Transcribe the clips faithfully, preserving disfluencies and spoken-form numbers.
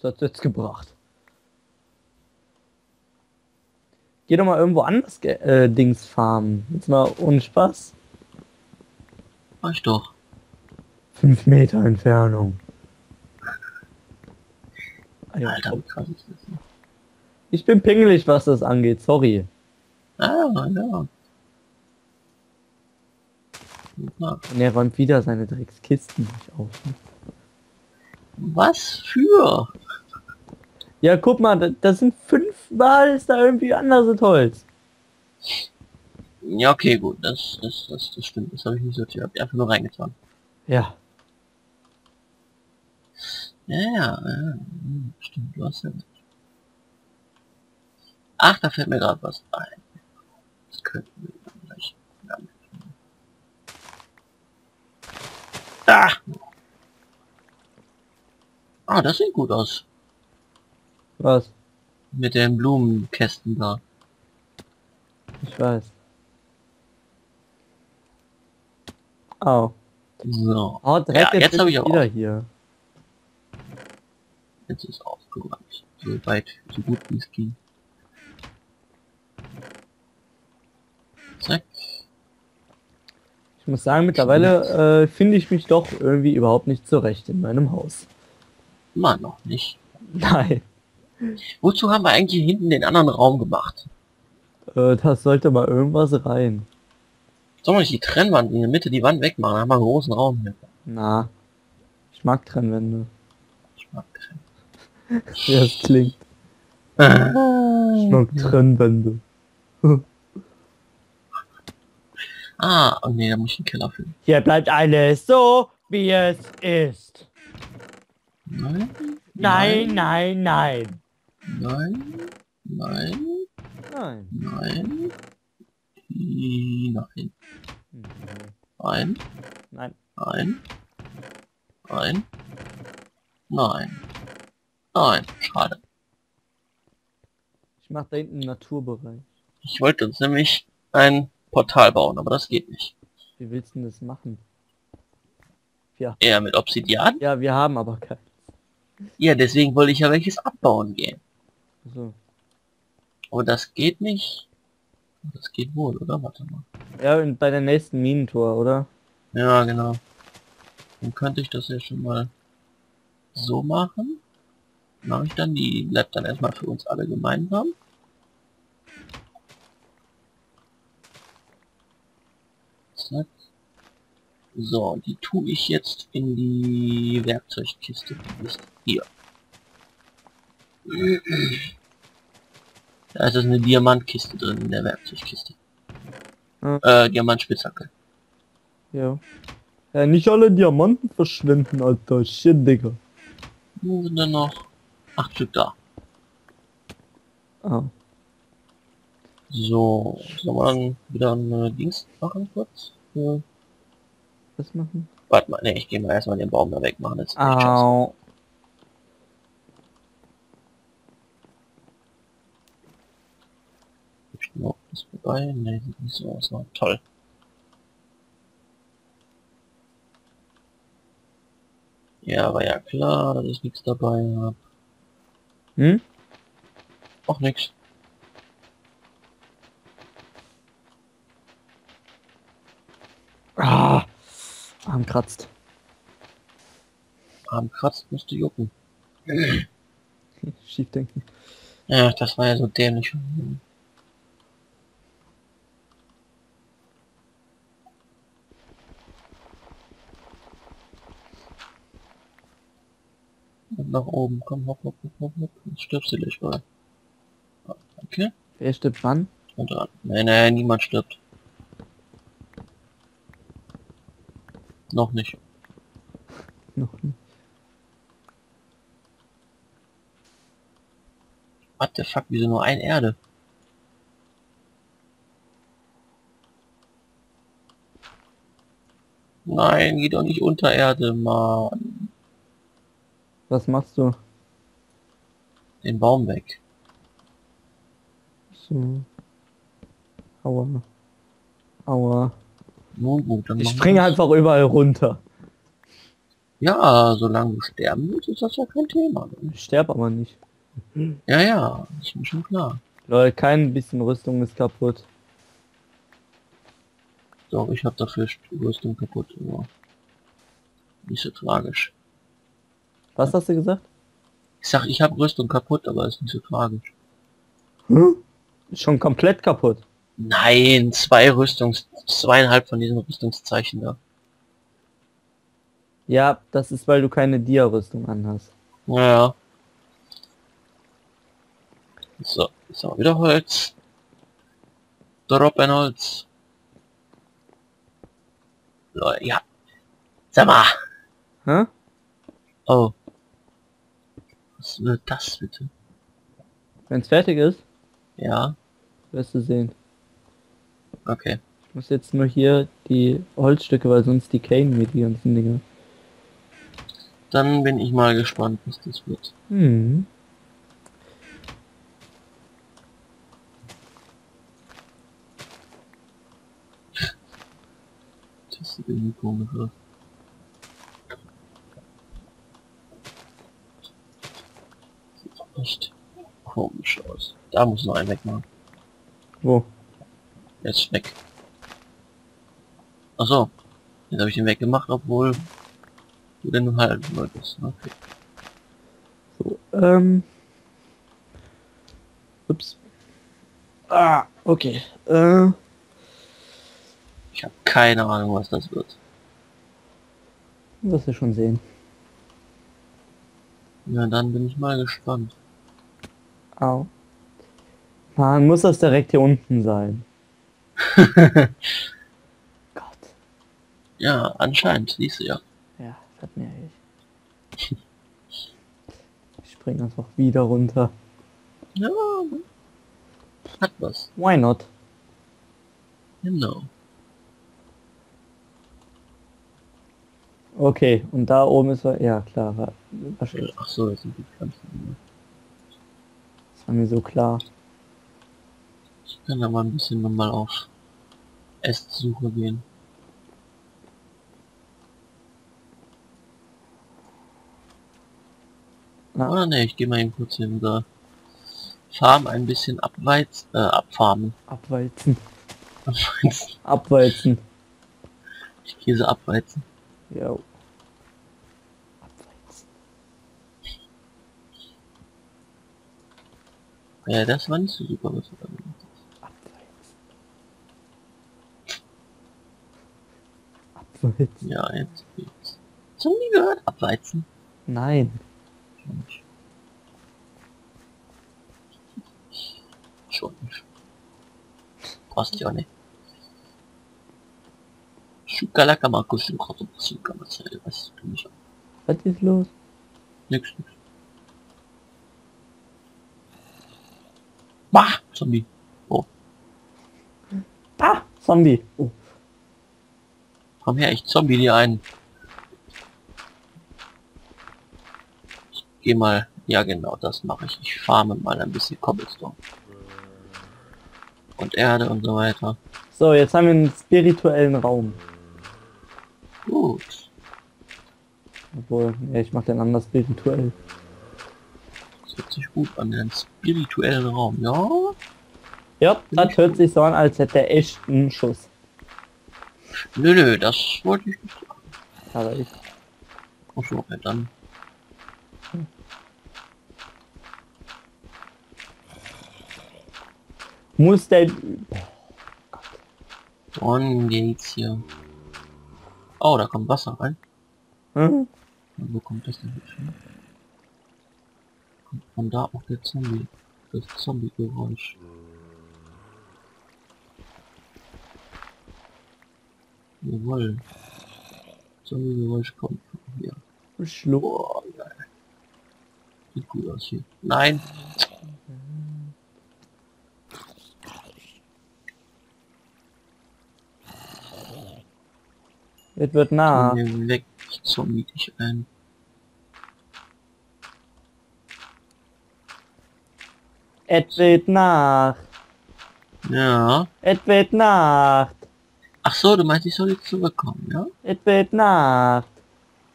Das hat jetzt gebracht. Geh doch mal irgendwo anders äh, Dings farmen. Jetzt mal ohne Spaß. Mach ich doch. Fünf Meter Entfernung. Alter, wie krass ist das denn? Ich bin pingelig, was das angeht, sorry. Ah, ja. Super. Und er räumt wieder seine Dreckskisten nicht auf. Was für? Ja, guck mal, das, das sind fünfmal ist da irgendwie anderes Holz. Ja, okay, gut, das, das, das, das stimmt, das habe ich nicht sortiert, ich habe einfach nur reingetan. Ja. Ja, ja, ja, stimmt, du hast ja nicht. Ach, da fällt mir gerade was ein. Das könnten wir dann gleich. Ah! Ah, das sieht gut aus. Was? Mit den Blumenkästen da. Ich weiß. Au. So. Oh, direkt ja, jetzt habe ich auch wieder hier. Jetzt ist aufgeräumt. So weit, so gut wie es ging. Zack. Ich muss sagen, mittlerweile äh, finde ich mich doch irgendwie überhaupt nicht zurecht in meinem Haus. Immer noch nicht. Nein. Wozu haben wir eigentlich hinten den anderen Raum gemacht? Äh, das sollte mal irgendwas rein. Sollen wir nicht die Trennwand in der Mitte, die Wand wegmachen? Da haben wir einen großen Raum hier. Na, ich mag Trennwände. Ich mag Trennwände. Ja, das klingt. Ich mag Trennwände. Ah, oh ne, da muss ich den Keller füllen. Hier bleibt alles so, wie es ist. Nein. Nein, nein, nein. Nein, nein. Nein. Nein. Nein. Nein. Nein. Nein. Nein. Nein. Nein. Schade. Ich mache da hinten einen Naturbereich. Ich wollte uns nämlich ein Portal bauen, aber das geht nicht. Wie willst du denn das machen? Ja. Eher mit Obsidian? Ja, wir haben aber kein. Ja, deswegen wollte ich ja welches abbauen gehen. So. Aber das geht nicht. Das geht wohl, oder? Warte mal. Ja, und bei der nächsten Minentour, oder? Ja, genau. Dann könnte ich das ja schon mal so machen. Mache ich dann, die bleibt dann erstmal für uns alle gemeinsam. Zack. So, die tue ich jetzt in die Werkzeugkiste. Hier. Da ist eine Diamantkiste drin in der Werkzeugkiste. Hm. Äh, Diamantspitzhacke. Ja. Ja. Nicht alle Diamanten verschwinden, Alter. Shit, Digga. Wo sind denn noch? Acht Stück da. Ah. So, sollen wir dann wieder ein Dings machen kurz? Ja. Was machen? Warte mal, ne, ich gehe mal erstmal den Baum da weg machen. Jetzt au. Ich glaube, das ist vorbei. Ne, sieht nicht so aus. Toll. Ja, war ja klar, dass ich nichts dabei habe. Hm? Auch nichts. Ah! Arm kratzt. Arm kratzt, müsste jucken. Schief denken. Ja, das war ja so dämlich. Und nach oben, komm, hopp, hopp, hopp, hopp, jetzt stirbst du dich mal. Okay. Wer stirbt wann? Und dann. Nein, nein, niemand stirbt. Noch nicht. Noch nicht. What the fuck, wieso nur ein Erde? Nein, geh doch nicht unter Erde, Mann. Was machst du? Den Baum weg. So. Aua. Aua. Nun gut, dann ich springe einfach überall runter. Ja, solange du sterben willst, ist das ja kein Thema. Ne? Ich sterbe aber nicht. Mhm. Ja, ja, ist mir schon klar. Leute, kein bisschen Rüstung ist kaputt. Doch, ich habe dafür Rüstung kaputt. Ja. Nicht so tragisch. Was hast du gesagt? Ich sag, ich habe Rüstung kaputt, aber ist nicht so tragisch. Hm? Ist schon komplett kaputt. Nein, zwei Rüstungs... zweieinhalb von diesen Rüstungszeichen da. Ja, das ist, weil du keine Dia-Rüstung anhast. Naja. So, jetzt haben wir wieder Holz. Drop ein Holz. Leute, ja. Sag mal. Hä? Oh. Was wird das bitte? Wenn's fertig ist? Ja. Wirst du sehen. Okay. Ich muss jetzt nur hier die Holzstücke, weil sonst die Cane mit die ganzen Dinger. Dann bin ich mal gespannt, was das wird. Hm. Das ist irgendwie komisch. Das sieht echt komisch aus. Da muss noch ein weg machen. Wo? Der ist weg. Achso. Jetzt habe ich den weggemacht, obwohl... Wenn du halt wolltest, ne? Okay. So, ähm... Ups. Ah, okay. Äh... Ich habe keine Ahnung, was das wird. Wirst du schon sehen. Ja, dann bin ich mal gespannt. Au. Man muss das direkt hier unten sein. Gott. Ja, anscheinend, siehst du ja. Ja. Das merke ich. Ich springe einfach wieder runter. Ja. Hat was. Why not? Genau. Okay, und da oben ist er. Ja klar, war, war schön. Ach so, das sind die Pflanzen. Das war mir so klar. Ich kann da mal ein bisschen nochmal auf Esssuche gehen. Ah ne, ich gehe mal eben kurz in der Farm ein bisschen abweiz, äh, abfarmen. Abweizen. Abweizen. Abweizen. Ich Käse abweizen. Ja. Abweizen. Ja, das war nicht so super, was wir da gemacht haben. Abweizen. Abweizen. Ja, jetzt geht's. Hast du nie gehört? Abweizen? Nein. Nicht. Schon nicht. Passt ja nicht. Schukalaka Markus, du kannst was du nicht. Was ist los? Nix, nix. Bah! Zombie! Oh. Bah! Zombie! Oh. Komm her, ich zombie dir einen. Geh mal, ja genau, das mache ich. Ich farme mal ein bisschen Cobblestone. Und Erde und so weiter. So, jetzt haben wir einen spirituellen Raum. Gut. Obwohl, ja, ich mache den anders spirituell. Das hört sich gut an, den spirituellen Raum, ja? Ja, das hört sich so an, als hätte er echt einen Schuss. Nö, nö, das wollte ich nicht sagen. Aber ich... Achso, ja, dann... Muss der... Dann geht's hier. Oh, da kommt Wasser rein. Hm? Und wo kommt das denn hin? Kommt von da auch der Zombie. Das Zombie-Geräusch. Jawohl. Zombie-Geräusch kommt von hier. Schluck. Sieht gut aus hier. Nein! Es wird nah. Weg, so mietig ein. Es wird Nacht. Ja. Es wird Nacht. Ach so, du meinst, ich soll jetzt zurückkommen, ja? Es wird Nacht.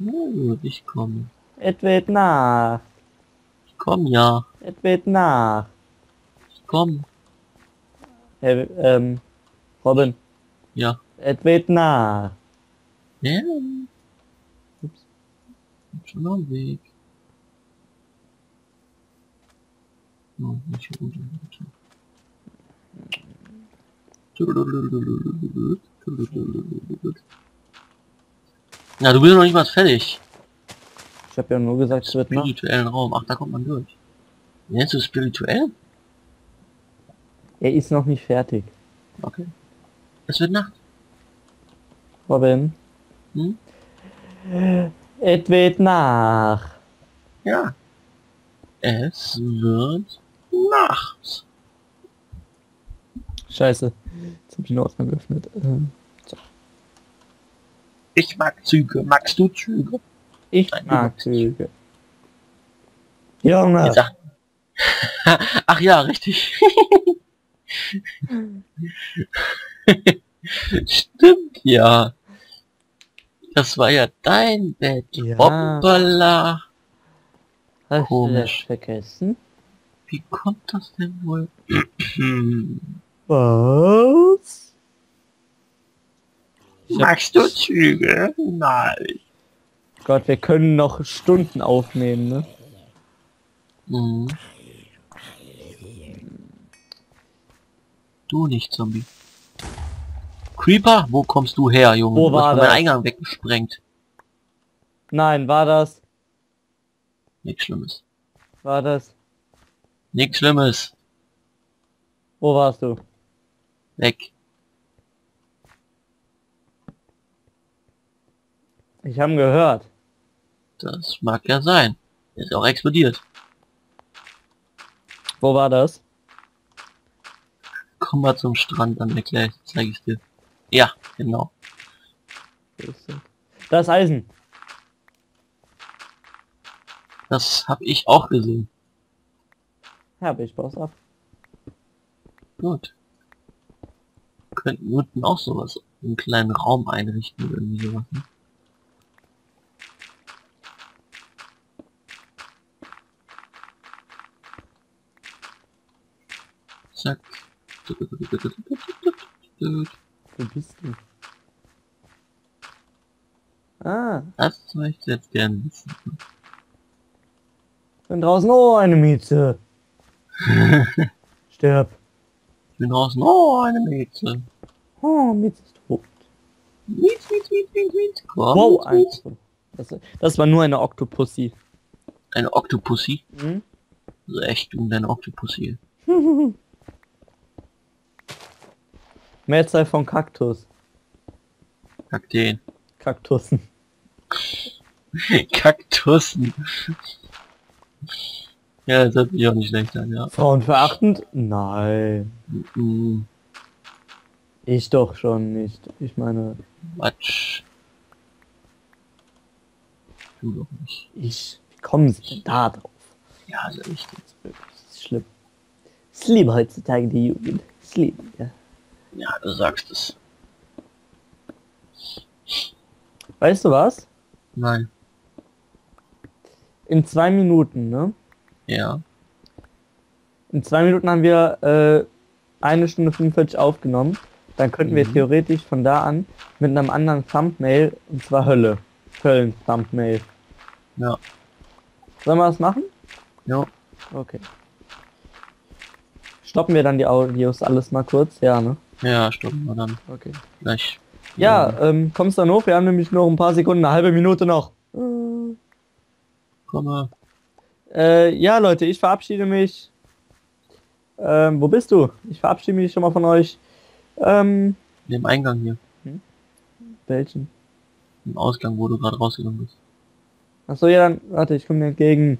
Uh, ich komme. Es wird Nacht. Ich komm ja. Es wird Nacht. Ich komm. Hey, ähm, Robin. Ja. Es wird Nacht. Ja. Ups. Ich bin schon am Weg. Oh, nicht hier unten. Na, du bist noch nicht mal fertig. Ich hab ja nur gesagt, es wird Nacht. Spirituellen Raum. Ach, da kommt man durch. Nennst du spirituell? Er ist noch nicht fertig. Okay. Es wird Nacht. Robin. Hm? Es wird Nacht. Ja. Es wird Nacht. Scheiße. Jetzt hab ich den Ordner geöffnet. Ähm, so. Ich mag Züge. Magst du Züge? Ich Nein, mag Züge. Junge. Ach ja, richtig. Stimmt ja. Das war ja dein Bett. Ja. Hoppala. Hast Komisch. Du das vergessen? Wie kommt das denn wohl? Was? Magst du Züge? Nein. Gott, wir können noch Stunden aufnehmen, ne? Mhm. Du nicht, Zombie. Creeper? Wo kommst du her, Junge? Wo war das? Du hast meinen Eingang weggesprengt. Nein, war das? Nichts Schlimmes. War das? Nichts Schlimmes. Wo warst du? Weg. Ich habe gehört. Das mag ja sein. Er ist auch explodiert. Wo war das? Komm mal zum Strand, dann gleich zeige ich dir. Ja, genau. Das Eisen. Das habe ich auch gesehen. Habe ich, baue es ab. Gut. Wir könnten unten auch sowas, einen kleinen Raum einrichten oder irgendwie sowas. Ne? Zack. Wo bist du? Ah. Das möchte ich jetzt gerne wissen. Ich bin draußen, oh eine Mieze. Stirb. Ich bin draußen, oh eine Mieze. Oh, Mieze ist tot. Mieze, Mieze, Mieze, Mieze. Wow, eins. Das, das war nur eine Octopussy. Eine Octopussy? Mhm. Also echt um deine Octopussy. Mehrzahl von Kaktus. Kakteen. Kaktussen. Kaktussen. Ja, das hört sich auch nicht schlecht an, ja. Frauenverachtend? Nein. Mm-mm. Ich doch schon nicht. Ich meine... Quatsch. Du doch nicht. Ich... Wie kommen Sie denn da drauf? Ja, also ich... Das ist wirklich schlimm. Ich liebe heutzutage die Jugend. Ich liebe, ja. Ja, du sagst es. Weißt du was? Nein. In zwei Minuten, ne? Ja. In zwei Minuten haben wir äh, eine Stunde fünfundvierzig aufgenommen. Dann könnten mhm. wir theoretisch von da an mit einem anderen Thumbnail, und zwar Hölle. Höllen Thumbnail. Ja. Sollen wir das machen? Ja. Okay. Stoppen wir dann die Audios alles mal kurz? Ja, ne? Ja, stoppen wir dann. Okay. Gleich. Ja, ja. Ähm, kommst dann hoch? Wir haben nämlich noch ein paar Sekunden, eine halbe Minute noch. Äh. Komme. Äh, ja, Leute, ich verabschiede mich. Ähm, wo bist du? Ich verabschiede mich schon mal von euch. Ähm. In dem Eingang hier. Hm? Welchen? Im Ausgang, wo du gerade rausgegangen bist. Achso, ja, dann... Warte, ich komme dir entgegen.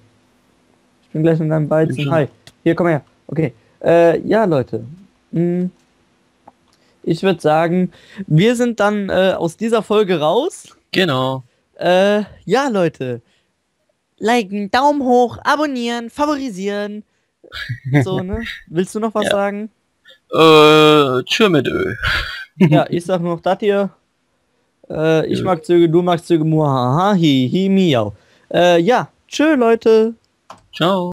Ich bin gleich mit deinem Weizen. Hi. Hier, komm her. Okay. Äh, ja, Leute. Hm. Ich würde sagen, wir sind dann äh, aus dieser Folge raus. Genau. Äh, ja, Leute. Liken, Daumen hoch, abonnieren, favorisieren. So, ne? Willst du noch was ja. sagen? Äh, tschö mit Ö. Ja, ich sag nur noch das hier. Äh, ich ja. mag Züge, du magst Züge, muhaha, hi, hi, miau. Äh, ja, tschö, Leute. Ciao.